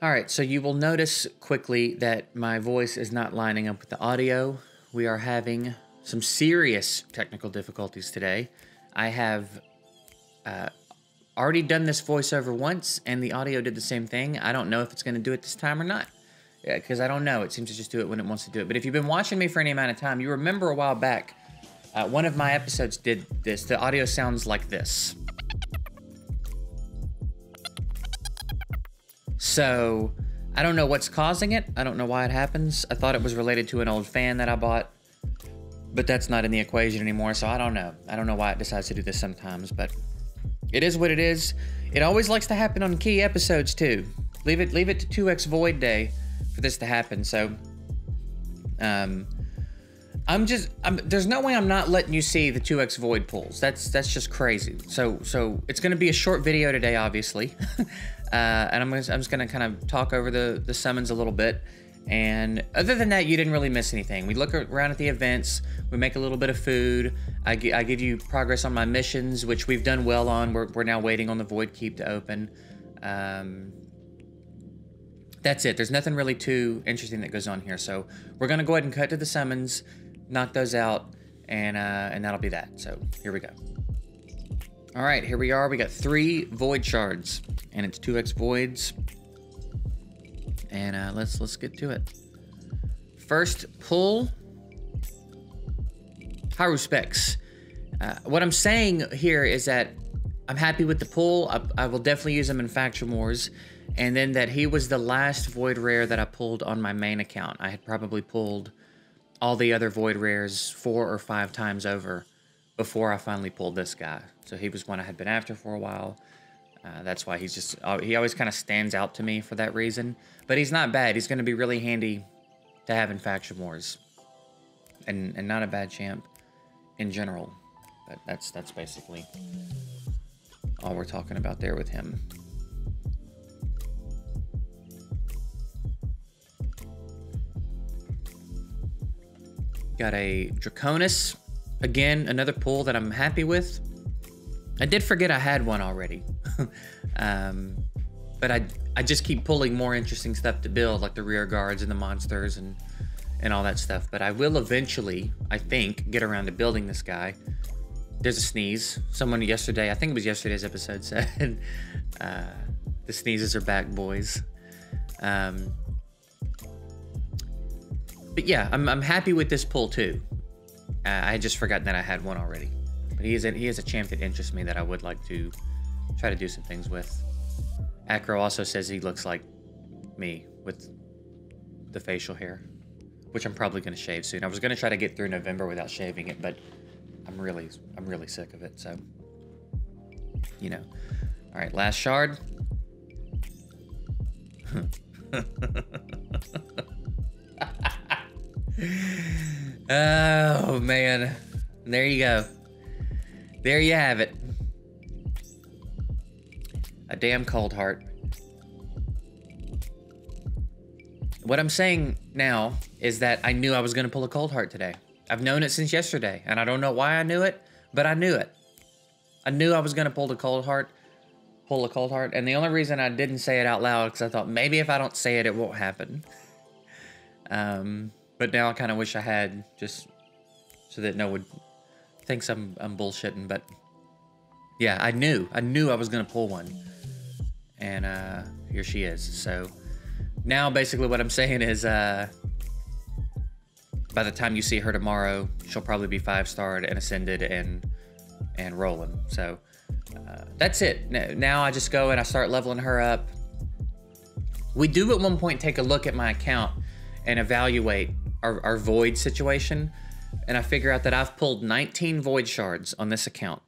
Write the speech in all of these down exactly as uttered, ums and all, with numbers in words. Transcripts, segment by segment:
All right, so you will notice quickly that my voice is not lining up with the audio. We are having some serious technical difficulties today. I have uh, already done this voiceover once, and the audio did the same thing. I don't know if it's going to do it this time or not, because yeah, I don't know. It seems to just do it when it wants to do it. But if you've been watching me for any amount of time, you remember a while back, uh, one of my episodes did this. The audio sounds like this. So, I don't know what's causing it. I don't know why it happens. I thought it was related to an old fan that I bought, but that's not in the equation anymore, so I don't know. I don't know why it decides to do this sometimes, but it is what it is. It always likes to happen on key episodes, too. Leave it, leave it to two X Void Day for this to happen, so... Um, I'm just... I'm, there's no way I'm not letting you see the two X Void pulls. That's that's just crazy. So, so it's going to be a short video today, obviously. Uh, and I'm, I'm just going to kind of talk over the, the summons a little bit. And other than that, you didn't really miss anything. We look around at the events. We make a little bit of food. I, gi I give you progress on my missions, which we've done well on. We're, we're now waiting on the Void Keep to open. Um, that's it. There's nothing really too interesting that goes on here. So we're going to go ahead and cut to the summons, knock those out, and, uh, and that'll be that. So here we go. All right, here we are. We got three Void Shards, and it's two X Voids. And uh, let's let's get to it. First pull, Hyru Specs. Uh, what I'm saying here is that I'm happy with the pull. I, I will definitely use him in Faction Wars. And then that he was the last Void Rare that I pulled on my main account. I had probably pulled all the other Void Rares four or five times over before I finally pulled this guy. So he was one I had been after for a while. Uh, that's why he's just, uh, he always kind of stands out to me for that reason. But he's not bad. He's going to be really handy to have in Faction Wars. And and not a bad champ in general. But that's, that's basically all we're talking about there with him. Got a Draconis. Again, another pull that I'm happy with. I did forget I had one already. um, but I I just keep pulling more interesting stuff to build, like the rear guards and the monsters and, and all that stuff. But I will eventually, I think, get around to building this guy. There's a sneeze. Someone yesterday, I think it was yesterday's episode, said, uh, the sneezes are back, boys. Um, but yeah, I'm, I'm happy with this pull too. Uh, I had just forgotten that I had one already. But he is, a, he is a champ that interests me that I would like to try to do some things with. Acro also says he looks like me with the facial hair, which I'm probably going to shave soon. I was going to try to get through November without shaving it, but I'm really, I'm really sick of it, so, you know. All right, last shard. Oh, man. There you go. There you have it. A damn cold heart. What I'm saying now is that I knew I was going to pull a cold heart today. I've known it since yesterday, and I don't know why I knew it, but I knew it. I knew I was going to pull the cold heart, pull a cold heart, and the only reason I didn't say it out loud is because I thought maybe if I don't say it, it won't happen. um, but now I kind of wish I had, just so that no one would... Thinks I'm, I'm bullshitting, but yeah, I knew. I knew I was going to pull one. And uh, here she is. So now basically what I'm saying is uh, by the time you see her tomorrow, she'll probably be five-starred and ascended and and rolling. So uh, that's it. Now I just go and I start leveling her up. We do at one point take a look at my account and evaluate our, our void situation. And I figure out that I've pulled nineteen Void Shards on this account.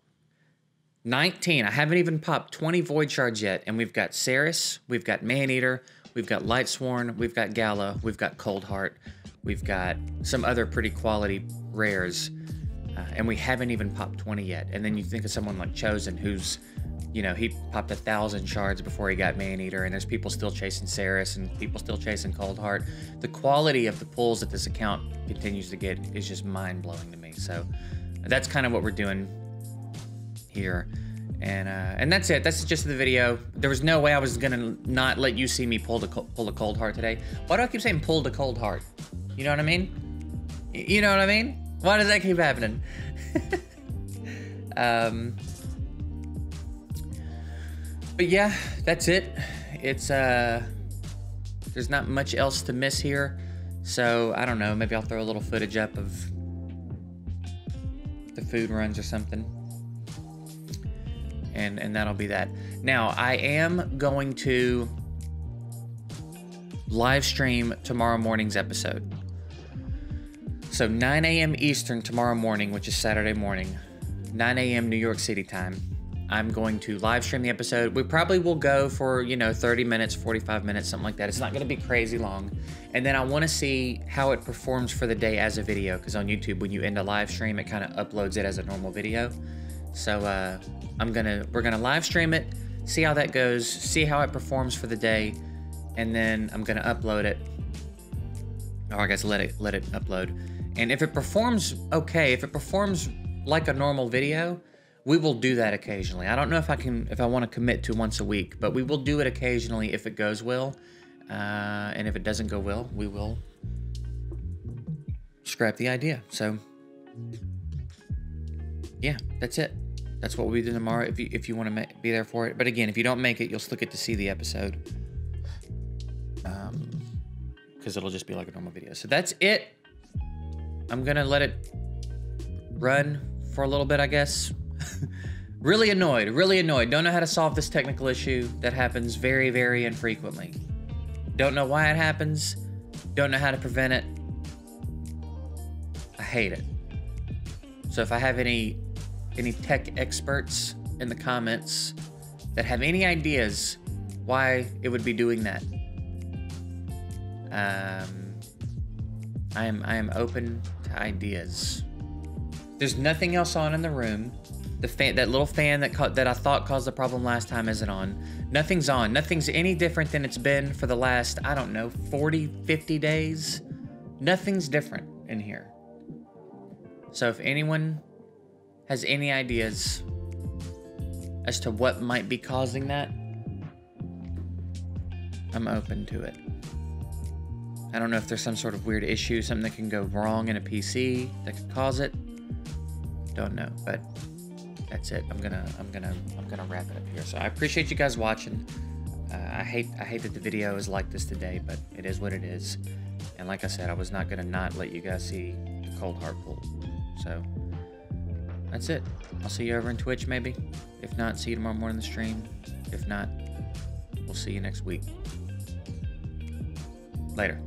nineteen. I haven't even popped twenty Void Shards yet. And we've got Saris, we've got Maneater, we've got Lightsworn, we've got Gala, we've got Cold Heart, we've got some other pretty quality rares. Uh, and we haven't even popped twenty yet. And then you think of someone like Chosen who's, you know, he popped a thousand shards before he got Maneater. And there's people still chasing Cerus and people still chasing Cold Heart. The quality of the pulls that this account continues to get is just mind-blowing to me. So that's kind of what we're doing here. And uh, and that's it. That's just the video. There was no way I was gonna not let you see me pull the pull the cold heart today. Why do I keep saying pull the cold heart? You know what I mean? You know what I mean? Why does that keep happening? um. But yeah, that's it. It's uh. There's not much else to miss here, so I don't know. Maybe I'll throw a little footage up of the food runs or something. And, and that'll be that. Now, I am going to live stream tomorrow morning's episode. So nine A M Eastern tomorrow morning, which is Saturday morning, nine A M New York City time. I'm going to live stream the episode. We probably will go for, you know, thirty minutes, forty-five minutes, something like that. It's not gonna be crazy long. And then I wanna see how it performs for the day as a video, because on YouTube, when you end a live stream, it kind of uploads it as a normal video. So uh, I'm gonna, we're gonna live stream it, see how that goes, see how it performs for the day, and then I'm gonna upload it. Or I guess let it let it upload. And if it performs okay, if it performs like a normal video, we will do that occasionally. I don't know if I can, if I want to commit to once a week, but we will do it occasionally if it goes well. Uh, and if it doesn't go well, we will scrap the idea. So. Yeah, that's it. That's what we do tomorrow if you, if you want to be there for it. But again, if you don't make it, you'll still get to see the episode. Um, because it'll just be like a normal video. So that's it. I'm going to let it run for a little bit, I guess. Really annoyed. Really annoyed. Don't know how to solve this technical issue that happens very, very infrequently. Don't know why it happens. Don't know how to prevent it. I hate it. So if I have any... any tech experts in the comments that have any ideas why it would be doing that, um, I am I am open to ideas. There's nothing else on in the room. The fan, that little fan that caught, that I thought caused the problem last time isn't on. Nothing's on. Nothing's any different than it's been for the last, I don't know, forty, fifty days. Nothing's different in here. So if anyone has any ideas as to what might be causing that, I'm open to it. I don't know if there's some sort of weird issue, something that can go wrong in a P C that could cause it. Don't know, but that's it. I'm gonna, I'm gonna, I'm gonna wrap it up here. So I appreciate you guys watching. Uh, I hate, I hate that the video is like this today, but it is what it is. And like I said, I was not gonna not let you guys see the cold heart pull. So. That's it. I'll see you over on Twitch, maybe. If not, see you tomorrow morning in the stream. If not, we'll see you next week. Later.